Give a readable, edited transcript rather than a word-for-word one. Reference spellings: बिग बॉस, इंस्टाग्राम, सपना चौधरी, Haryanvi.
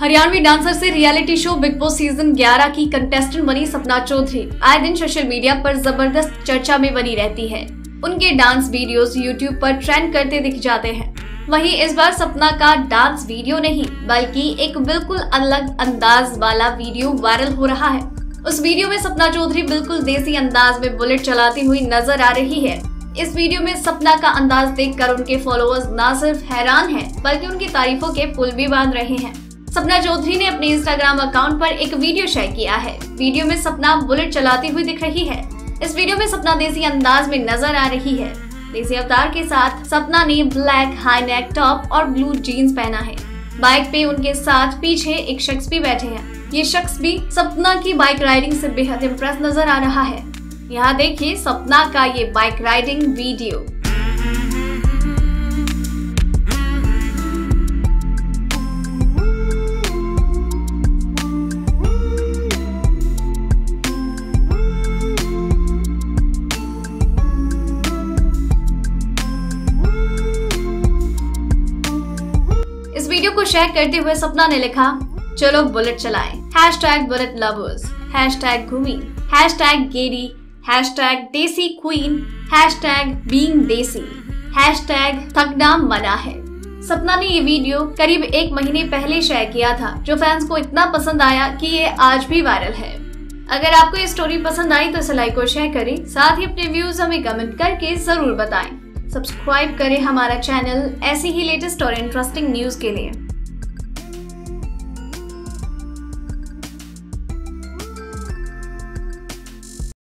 Haryanvi dancer से reality show बिग बॉस season 11 की contestant बनी सपना चौधरी आए दिन सोशल मीडिया पर जबरदस्त चर्चा में बनी रहती है। उनके डांस वीडियोस यूट्यूब पर ट्रेंड करते दिख जाते हैं। वहीं इस बार सपना का डांस वीडियो नहीं बल्कि एक बिल्कुल अलग अंदाज वाला वीडियो वायरल हो रहा है। उस वीडियो में सपना चौधरी बिल्कुल देसी अंदाज में बुलेट चलाती हुई नजर आ रही है। इस वीडियो में सपना का अंदाज देखकर उनके फॉलोअर्स न सिर्फ हैरान हैं बल्कि उनकी तारीफों के पुल भी बांध रहे हैं। सपना चौधरी ने अपने इंस्टाग्राम अकाउंट पर एक वीडियो शेयर किया है। वीडियो में सपना बुलेट चलाती हुई दिख रही है। इस वीडियो में सपना देसी अंदाज में नजर आ रही है। देसी अवतार के साथ सपना ने ब्लैक हाई नेक टॉप और ब्लू जीन्स पहना है। बाइक पे उनके साथ पीछे एक शख्स भी बैठे हैं। ये शख्स भी सपना की बाइक राइडिंग से बेहद इम्प्रेस नजर आ रहा है। यहाँ देखिए सपना का ये बाइक राइडिंग वीडियो। इस वीडियो को शेयर करते हुए सपना ने लिखा, चलो बुलेट चलाएं, #BulletLovers, #Ghumi, #Geri, #DesiQueen, #BeingDesi, #Thakna Mana है। सपना ने ये वीडियो करीब एक महीने पहले शेयर किया था, जो फैंस को इतना पसंद आया कि ये आज भी वायरल है। अगर आपको ये स्टोरी पसंद आई तो इसे लाइक और शेयर करें। साथ ही अपने व्यूज हमें कमेंट करके जरूर बताएं। सब्सक्राइब करें हमारा चैनल ऐसी ही लेटेस्ट और इंटरेस्टिंग न्यूज के लिए।